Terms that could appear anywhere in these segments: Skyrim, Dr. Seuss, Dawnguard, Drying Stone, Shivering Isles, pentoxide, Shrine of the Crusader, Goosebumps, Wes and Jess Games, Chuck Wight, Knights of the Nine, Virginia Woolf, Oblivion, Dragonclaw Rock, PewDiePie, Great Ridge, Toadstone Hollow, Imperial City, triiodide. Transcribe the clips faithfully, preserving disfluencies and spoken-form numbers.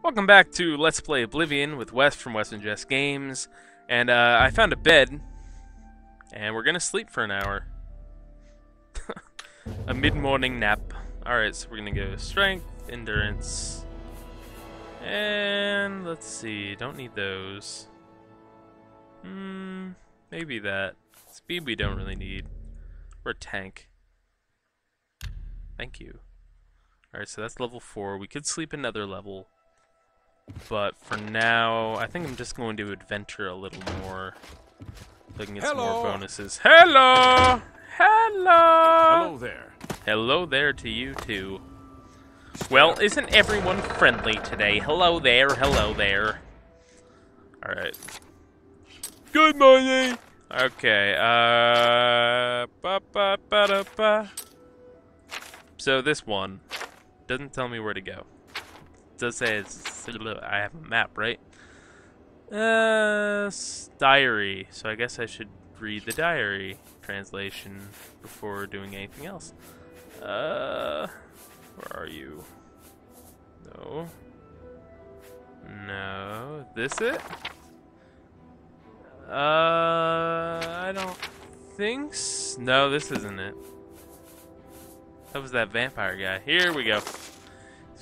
Welcome back to Let's Play Oblivion with Wes from Wes and Jess Games. And uh, I found a bed, and we're gonna sleep for an hour. A mid-morning nap. Alright, so we're gonna go strength, endurance, and let's see, don't need those. Hmm, maybe that. Speed we don't really need. We're a tank. Thank you. Alright, so that's level four. We could sleep another level. But for now, I think I'm just going to adventure a little more. So I can get Hello. some more bonuses. Hello! Hello! Hello there. Hello there to you, too. Well, isn't everyone friendly today? Hello there, hello there. Alright. Good morning! Okay, uh... Ba, ba, ba, da, ba. So this one doesn't tell me where to go. It does say it's... I have a map, right? Uh, diary. So I guess I should read the diary translation before doing anything else. Uh, where are you? No. No. This it? Uh, I don't think so. No, this isn't it. That was that vampire guy. Here we go.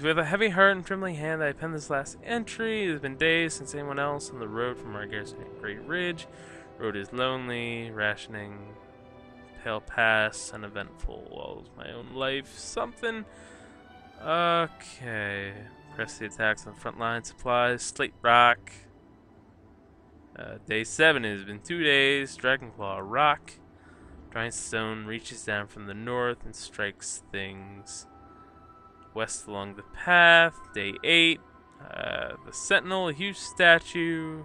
With a heavy heart and trembling hand, I penned this last entry. It has been days since anyone else on the road from our garrison at Great Ridge. Road is lonely, rationing, pale past, uneventful. Well, my own life, something. Okay. Press the attacks on front line supplies. Slate Rock. Uh, day seven. It has been two days. Dragonclaw Rock. Drying Stone reaches down from the north and strikes things. West along the path, day eight, uh, the sentinel, a huge statue.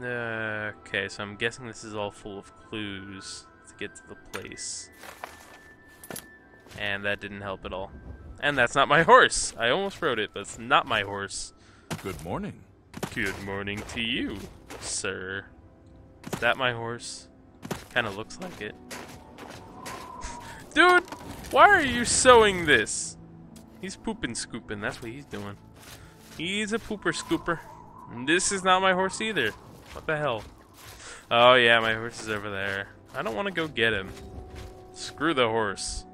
Uh, okay, so I'm guessing this is all full of clues to get to the place. And that didn't help at all. And that's not my horse! I almost rode it, but it's not my horse. Good morning. Good morning to you, sir. Is that my horse? Kinda looks like it. Dude, why are you sewing this? He's pooping scooping, that's what he's doing. He's a pooper scooper. This is not my horse either. What the hell? Oh yeah, my horse is over there. I don't want to go get him. Screw the horse.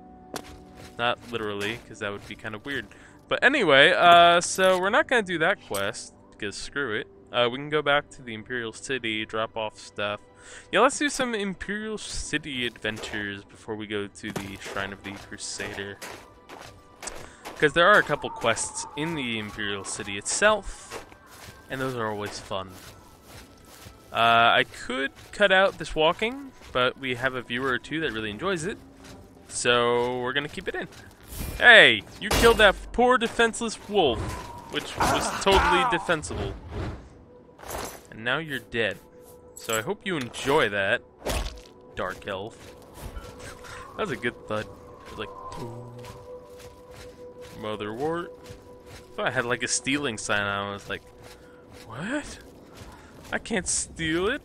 Not literally, because that would be kind of weird. But anyway, uh, so we're not going to do that quest, because screw it. Uh, we can go back to the Imperial City, drop off stuff. Yeah, let's do some Imperial City adventures before we go to the Shrine of the Crusader. Because there are a couple quests in the Imperial City itself, and those are always fun. Uh, I could cut out this walking, but we have a viewer or two that really enjoys it, so we're going to keep it in. Hey, you killed that poor defenseless wolf, which was totally defensible. And now you're dead. So I hope you enjoy that, dark elf. That was a good thud. It was like... Ooh. Motherwort. I thought I had like a stealing sign on. I was like, what? I can't steal it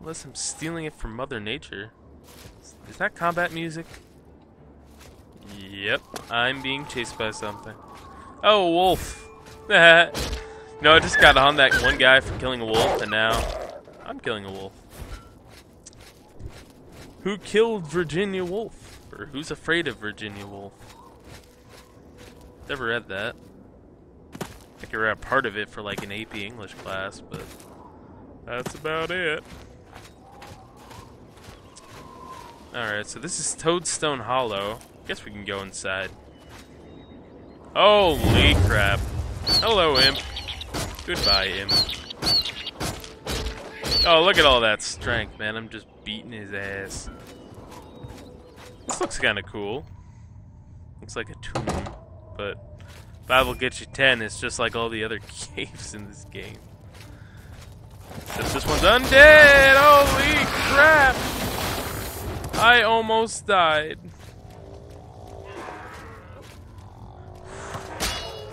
unless I'm stealing it from Mother Nature. Is that combat music? Yep, I'm being chased by something. Oh, a wolf! No, I just got on that one guy for killing a wolf, and now I'm killing a wolf. Who killed Virginia Woolf? Or who's afraid of Virginia Woolf? Never read that. I could read a part of it for like an A P English class, but that's about it. Alright, so this is Toadstone Hollow. Guess we can go inside. Holy crap. Hello, Imp. Goodbye, Imp. Oh, look at all that strength, man. I'm just beating his ass. This looks kind of cool. Looks like a tomb. But Bible gets you ten. It's just like all the other caves in this game. Except this one's undead. Holy crap! I almost died.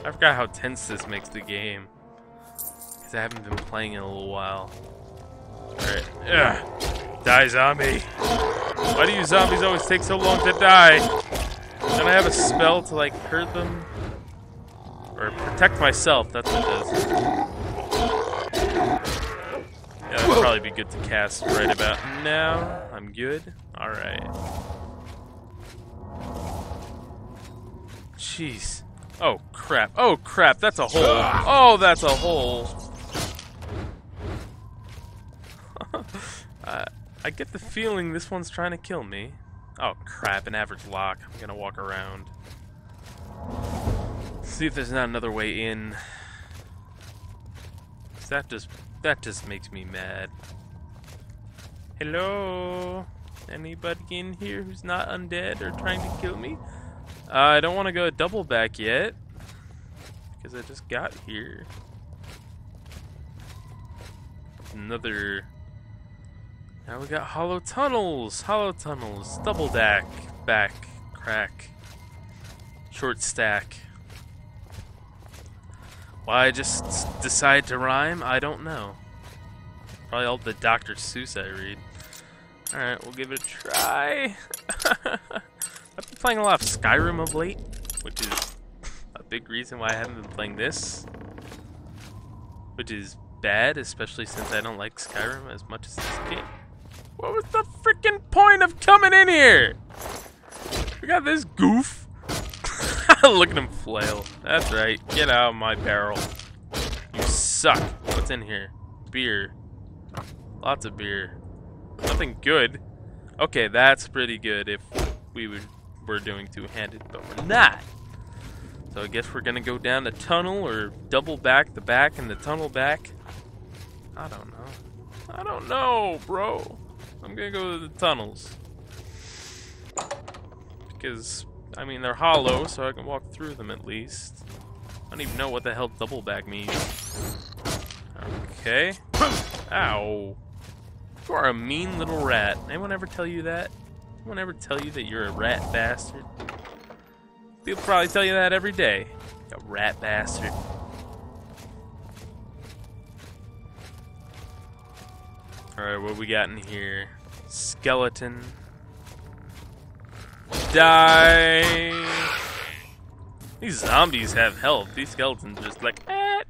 I forgot how tense this makes the game. Because I haven't been playing in a little while. Alright. Ugh. Die, zombie! Why do you zombies always take so long to die? Don't I have a spell to like hurt them? Or protect myself, that's what it is. Yeah, that'd probably be good to cast right about now. I'm good. Alright. Jeez. Oh, crap. Oh, crap. That's a hole. Oh, that's a hole. uh, I get the feeling this one's trying to kill me. Oh, crap. An average lock. I'm gonna walk around. See if there's not another way in. Cause that just that just makes me mad. Hello? Anybody in here who's not undead or trying to kill me? Uh, I don't want to go double back yet, because I just got here. Another... Now we got hollow tunnels! Hollow tunnels! Double back, back, crack, short stack. Why I just decide to rhyme? I don't know. Probably all the Doctor Seuss I read. Alright, we'll give it a try. I've been playing a lot of Skyrim of late, which is a big reason why I haven't been playing this. Which is bad, especially since I don't like Skyrim as much as this game. What was the freaking point of coming in here? We got this goof. Look at him flail. That's right. Get out of my barrel. You suck. What's in here? Beer. Lots of beer. Nothing good. Okay, that's pretty good if we would... We're doing two-handed, but we're not. So I guess we're gonna go down the tunnel or double back the back and the tunnel back. I don't know. I don't know, bro. I'm gonna go to the tunnels. Because, I mean, they're hollow, so I can walk through them at least. I don't even know what the hell double back means. Okay. Ow. You are a mean little rat. Anyone ever tell you that? Anyone ever tell you that you're a rat bastard? People probably tell you that every day. A rat bastard. Alright, what we got in here? Skeleton. Die! These zombies have health. These skeletons are just like, eh.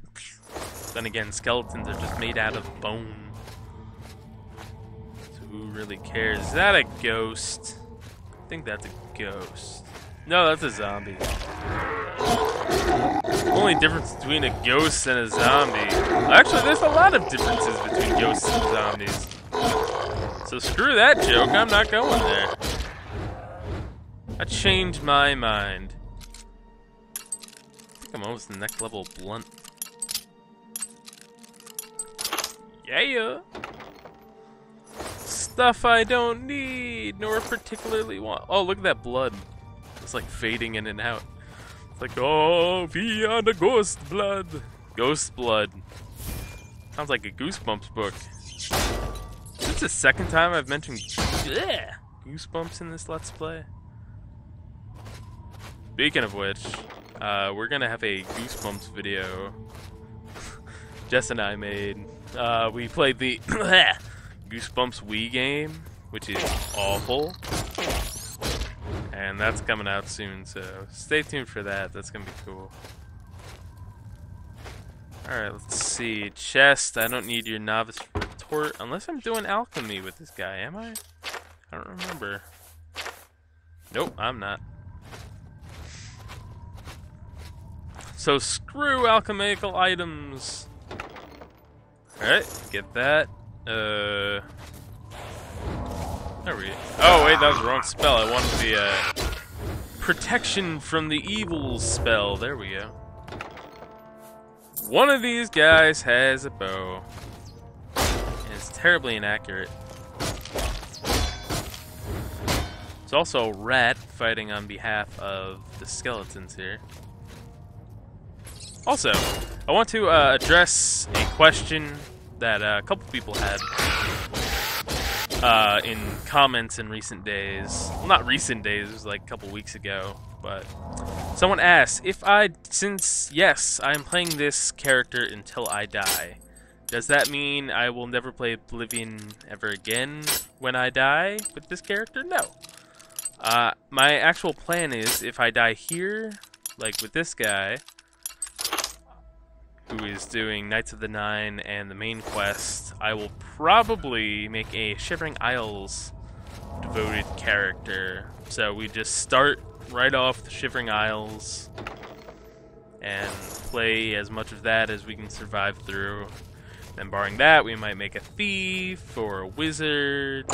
Then again, skeletons are just made out of bone. Who really cares? Is that a ghost? I think that's a ghost. No, that's a zombie. The only difference between a ghost and a zombie. Actually, there's a lot of differences between ghosts and zombies. So screw that joke, I'm not going there. I changed my mind. I think I'm almost the next level of blunt. Yeah! Stuff I don't need, nor particularly want. Oh, look at that blood. It's like fading in and out. It's like, oh, we are the ghost blood. Ghost blood. Sounds like a Goosebumps book. Is this the second time I've mentioned bleh, Goosebumps in this Let's Play? Speaking of which, uh, we're going to have a Goosebumps video Jess and I made. Uh, we played the... Goosebumps Wii game, which is awful, and that's coming out soon, so stay tuned for that. That's gonna be cool. Alright, let's see. Chest. I don't need your novice retort unless I'm doing alchemy with this guy, am I? I don't remember. Nope, I'm not. So screw alchemical items. Alright, get that. Uh, there we go. Oh wait, that was the wrong spell. I wanted the uh, protection from the evil spell. There we go. One of these guys has a bow, and it's terribly inaccurate. It's also a rat fighting on behalf of the skeletons here. Also, I want to uh, address a question that uh, a couple people had uh, in comments in recent days. Well, not recent days, it was like a couple weeks ago, but someone asked, if I, since, yes, I am playing this character until I die, does that mean I will never play Oblivion ever again when I die with this character? No. Uh, my actual plan is, if I die here, like with this guy, who is doing Knights of the Nine and the main quest, I will probably make a Shivering Isles devoted character. So we just start right off the Shivering Isles and play as much of that as we can survive through. Then barring that, we might make a thief or a wizard.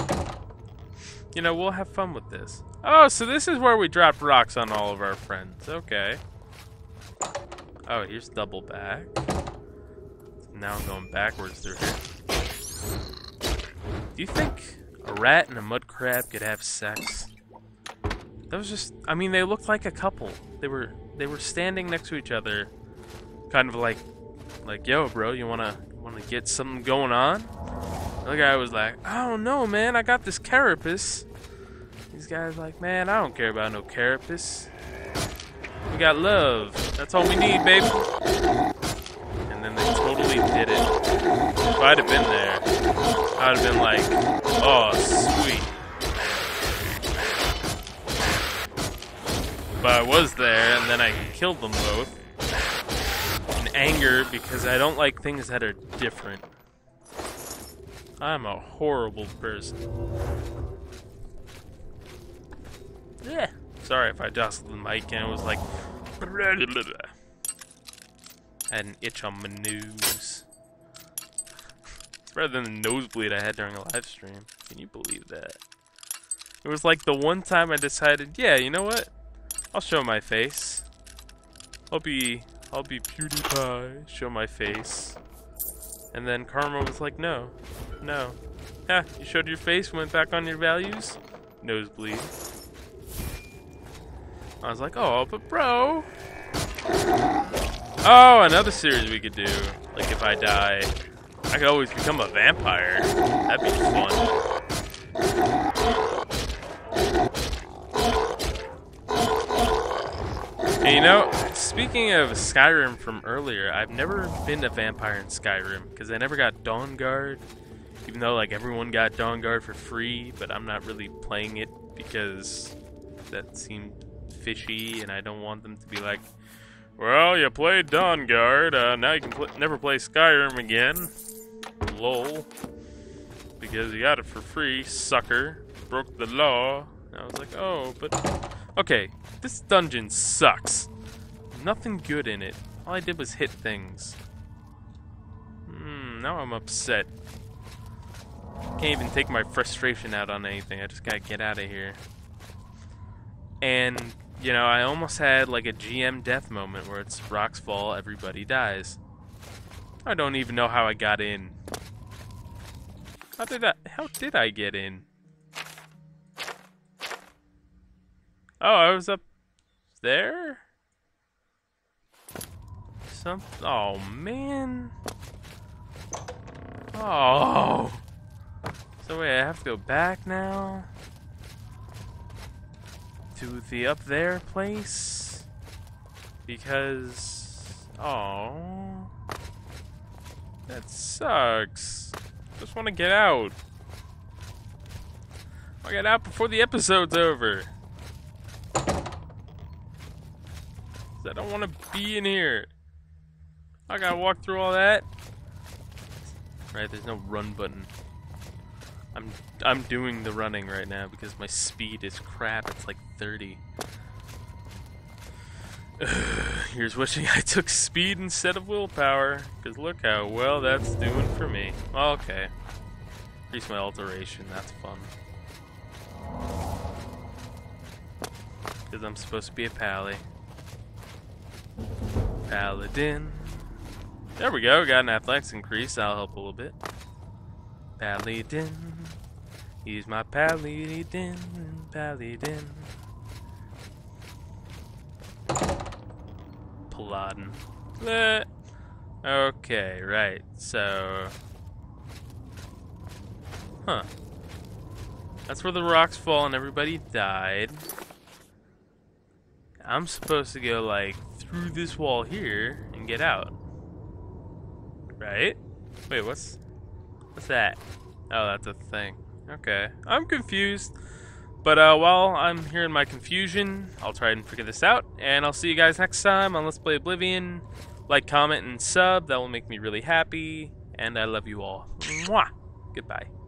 You know, we'll have fun with this. Oh, so this is where we dropped rocks on all of our friends. Okay. Oh, here's double back. Now I'm going backwards through here. Do you think a rat and a mud crab could have sex? That was just, I mean, they looked like a couple. They were they were standing next to each other, kind of like like, yo bro, you wanna wanna get something going on? The guy was like, I don't know man, I got this carapace. These guys like, man, I don't care about no carapace. We got love. That's all we need, baby. And then they totally did it. If I'd have been there, I'd have been like, oh, sweet. But I was there, and then I killed them both. In anger, because I don't like things that are different. I'm a horrible person. Yeah. Sorry if I jostled the mic and it was like... I had an itch on my nose. It's better than the nosebleed I had during a live stream. Can you believe that? It was like the one time I decided, yeah, you know what? I'll show my face. I'll be... I'll be PewDiePie. Show my face. And then Karma was like, no. No. Ha! You showed your face, went back on your values. Nosebleed. I was like, oh, but bro. Oh, another series we could do. Like, if I die, I could always become a vampire. That'd be fun. And you know, speaking of Skyrim from earlier, I've never been a vampire in Skyrim, because I never got Dawnguard. Even though, like, everyone got Dawnguard for free, but I'm not really playing it, because that seemed... fishy, and I don't want them to be like, well, you played Dawnguard, uh, now you can pl never play Skyrim again. Lol. Because you got it for free, sucker. Broke the law. And I was like, oh, but... okay, this dungeon sucks. Nothing good in it. All I did was hit things. Hmm, now I'm upset. Can't even take my frustration out on anything. I just gotta get out of here. And... you know, I almost had like a G M death moment where it's rocks fall, everybody dies. I don't even know how I got in. How did I, how did I get in? Oh, I was up there? Some, oh man. Oh. So wait, I have to go back now? To the up there place, because oh, that sucks. Just want to get out. I get out before the episode's over. 'Cause I don't want to be in here. I gotta walk through all that. Right, there's no run button. I'm I'm doing the running right now because my speed is crap. It's like thirty. Ugh, here's wishing I took speed instead of willpower, because look how well that's doing for me. Okay. Increase my alteration. That's fun. Because I'm supposed to be a pally. Paladin. There we go. Got an athletics increase. That'll help a little bit. Paladin, he's my paladin, paladin. Paladin. Bleh. Okay, right, so... huh. That's where the rocks fall and everybody died. I'm supposed to go, like, through this wall here and get out. Right? Wait, what's... what's that? Oh, that's a thing. Okay. I'm confused. But uh, while I'm here in my confusion, I'll try and figure this out. And I'll see you guys next time on Let's Play Oblivion. Like, comment, and sub. That will make me really happy. And I love you all. Mwah! Goodbye.